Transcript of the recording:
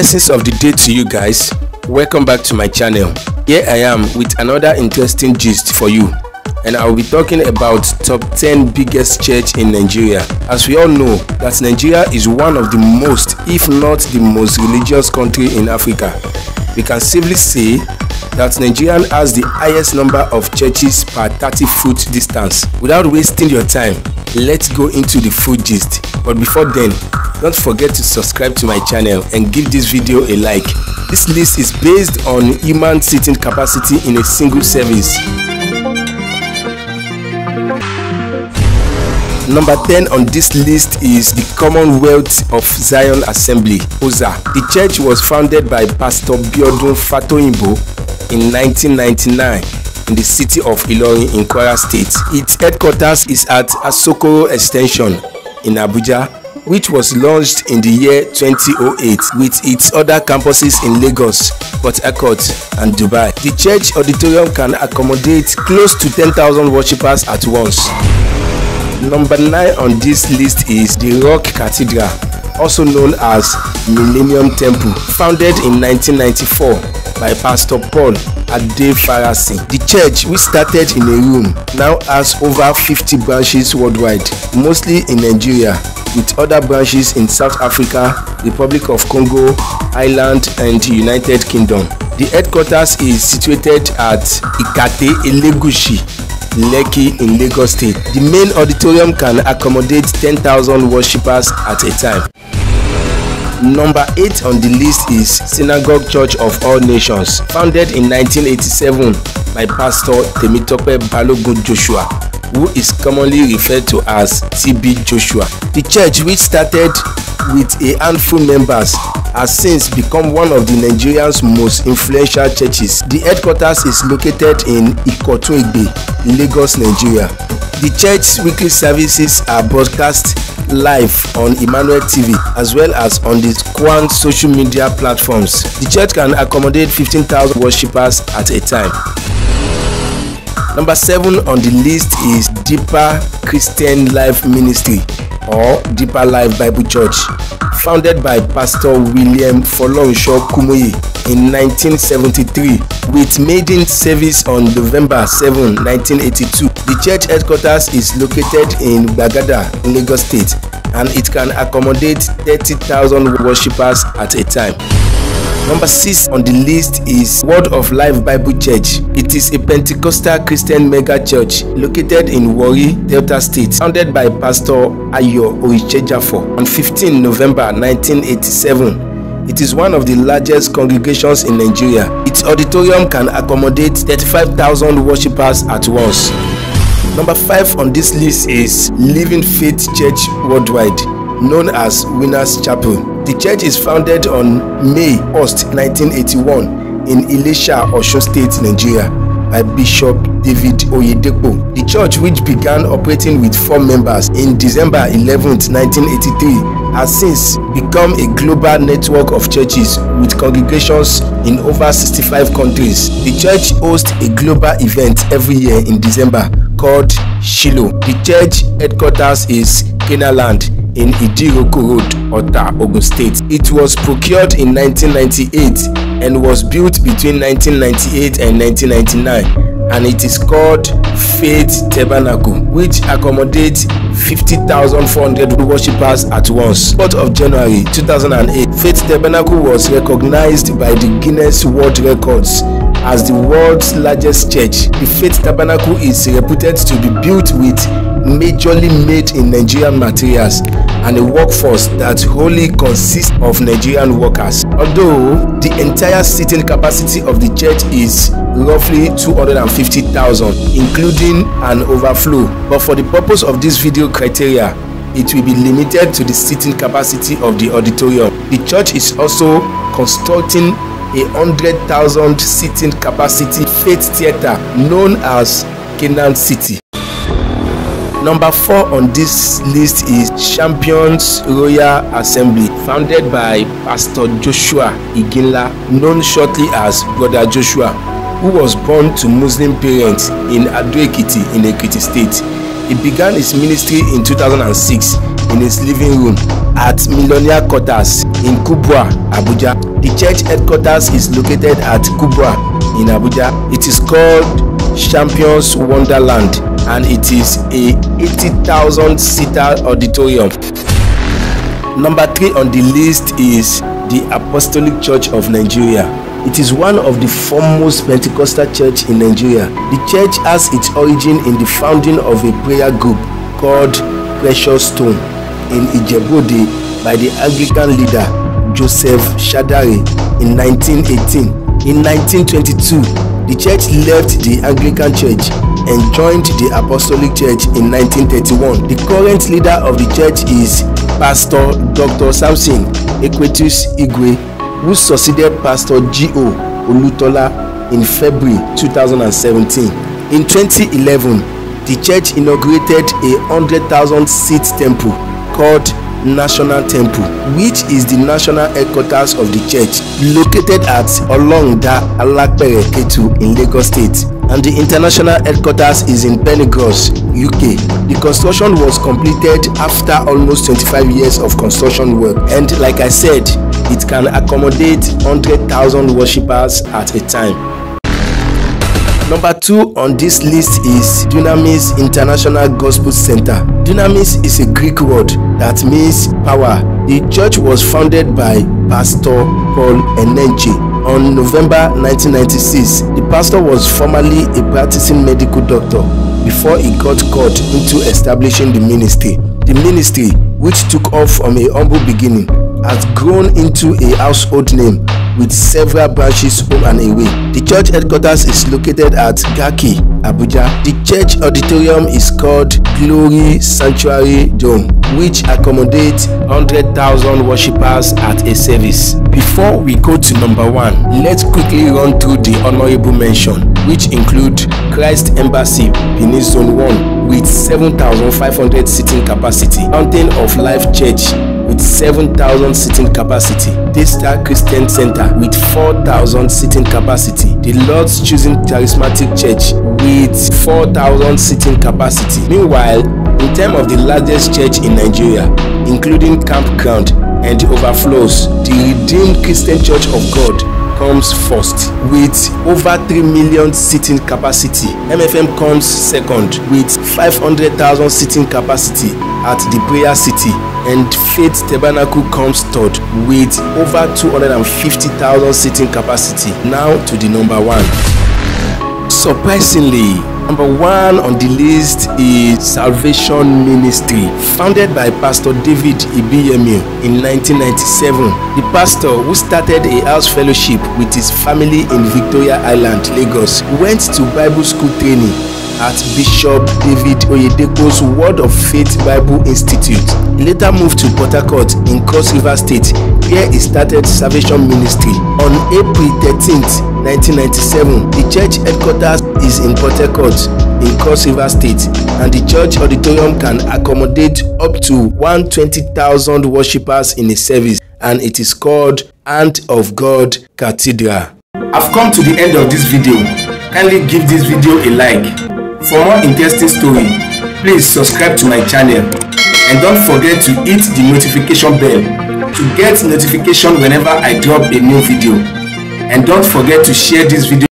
Blessings of the day to you guys. Welcome back to my channel. Here I am with another interesting gist for you, and I will be talking about top 10 biggest church in Nigeria. As we all know that Nigeria is one of the most, if not the most religious country in Africa. We can safely say that Nigeria has the highest number of churches per 30-foot distance. Without wasting your time, let's go into the full gist. But before then, don't forget to subscribe to my channel and give this video a like. This list is based on human seating capacity in a single service. Number 10 on this list is the Commonwealth of Zion Assembly, OZA. The church was founded by Pastor Biodun Fatoyinbo in 1999 in the city of Ilorin in Kwara State. Its headquarters is at Asokoro Extension in Abuja, which was launched in the year 2008 with its other campuses in Lagos, Port Harcourt, and Dubai. The church auditorium can accommodate close to 10,000 worshippers at once. Number 9 on this list is the Rock Cathedral, also known as Millennium Temple, founded in 1994 by Pastor Paul Adeparasi. The church, which started in a room, now has over 50 branches worldwide, mostly in Nigeria, with other branches in South Africa, Republic of Congo, Ireland, and United Kingdom. The headquarters is situated at Ikate Elegushi, Lekki in Lagos State. The main auditorium can accommodate 10,000 worshippers at a time. Number 8 on the list is Synagogue Church of All Nations, founded in 1987 by Pastor Temitope Balogun Joshua, who is commonly referred to as TB Joshua. The church, which started with a handful members, has since become one of the Nigerians' most influential churches. The headquarters is located in Ikotun Igbe, Lagos, Nigeria. The church's weekly services are broadcast live on Emmanuel TV as well as on the Kwan social media platforms. The church can accommodate 15,000 worshippers at a time. Number 7 on the list is Deeper Christian Life Ministry, or Deeper Life Bible Church, founded by Pastor William Folorunsho Kumuyi in 1973 with maiden service on November 7, 1982. The church headquarters is located in Gbagada, Lagos State, and it can accommodate 30,000 worshippers at a time. Number 6 on the list is Word of Life Bible Church. It is a Pentecostal Christian mega church located in Warri, Delta State, founded by Pastor Ayo Oichejafo on 15 November 1987. It is one of the largest congregations in Nigeria. Its auditorium can accommodate 35,000 worshippers at once. Number 5 on this list is Living Faith Church Worldwide, known as Winners Chapel. The church is founded on May 1, 1981 in Ilesha, Osun State, Nigeria, by Bishop David Oyedepo. The church, which began operating with 4 members in December 11, 1983, has since become a global network of churches with congregations in over 65 countries. The church hosts a global event every year in December called Shiloh. The church headquarters is Kenaland in Idiroko Road, Ota, Ogun State. It was procured in 1998 and was built between 1998 and 1999, and it is called Faith Tabernacle, which accommodates 50,400 worshippers at once. 4th of January 2008, Faith Tabernacle was recognized by the Guinness World Records as the world's largest church. The Faith Tabernacle is reputed to be built with majorly made in Nigerian materials and a workforce that wholly consists of Nigerian workers. Although the entire seating capacity of the church is roughly 250,000, including an overflow, but for the purpose of this video criteria, it will be limited to the seating capacity of the auditorium. The church is also constructing a 100,000 seating capacity faith theater known as Kenan City. Number 4 on this list is Champions Royal Assembly, founded by Pastor Joshua Iginla, known shortly as Brother Joshua, who was born to Muslim parents in Ado-Ekiti in Ekiti State. He began his ministry in 2006 in his living room at Millionaire Quarters in Kubwa, Abuja. The church headquarters is located at Kubwa in Abuja. It is called Champions Wonderland and it is a 80,000 seater auditorium. Number 3 on the list is the Apostolic Church of Nigeria. It is one of the foremost Pentecostal church in Nigeria. The church has its origin in the founding of a prayer group called Precious Stone in Ijebu-Ode by the Anglican leader Joseph Shadari in 1918. In 1922, the church left the Anglican church and joined the Apostolic Church in 1931. The current leader of the church is Pastor Dr. Samson Equitus Igwe, who succeeded Pastor G.O. Olutola in February 2017. In 2011, the church inaugurated a 100,000-seat temple called National Temple, which is the national headquarters of the church, located at Olongda Alapere Ketu in Lagos State, and the international headquarters is in Penrose, UK. The construction was completed after almost 25 years of construction work, and like I said, it can accommodate 100,000 worshippers at a time. Number 2 on this list is Dunamis International Gospel Centre. Dunamis is a Greek word that means power. The church was founded by Pastor Paul Enenchi on November 1996. The pastor was formerly a practicing medical doctor before he got called into establishing the ministry. The ministry, which took off from a humble beginning, has grown into a household name with several branches home and away. The church headquarters is located at Garki, Abuja. The church auditorium is called Glory Sanctuary Dome, which accommodates 100,000 worshippers at a service. Before we go to number 1, let's quickly run through the honorable mention, which include Christ Embassy, Benin Zone 1, with 7,500 seating capacity, Fountain of Life Church, with 7,000 seating capacity, This Star Christian Center with 4,000 seating capacity, the Lord's Choosing Charismatic Church with 4,000 seating capacity. Meanwhile, in terms of the largest church in Nigeria, including campground and overflows, the Redeemed Christian Church of God comes first with over 3 million seating capacity. MFM comes second with 500,000 seating capacity at the Prayer City, and Faith Tabernacle comes third with over 250,000 seating capacity. Now to the number 1. Surprisingly, number 1 on the list is Salvation Ministry, founded by Pastor David Ibiyemi in 1997. The pastor, who started a house fellowship with his family in Victoria Island, Lagos, went to Bible school training at Bishop David Oyedepo's Word of Faith Bible Institute. He later moved to Port Harcourt in Cross River State, where he started Salvation Ministry. On April 13th, 1997, the church headquarters is in Port Harcourt in Cross River State, and the church auditorium can accommodate up to 120,000 worshippers in a service, and it is called Hand of God Cathedral. I've come to the end of this video. Kindly give this video a like. For more interesting story, please subscribe to my channel and don't forget to hit the notification bell to get notification whenever I drop a new video. And don't forget to share this video.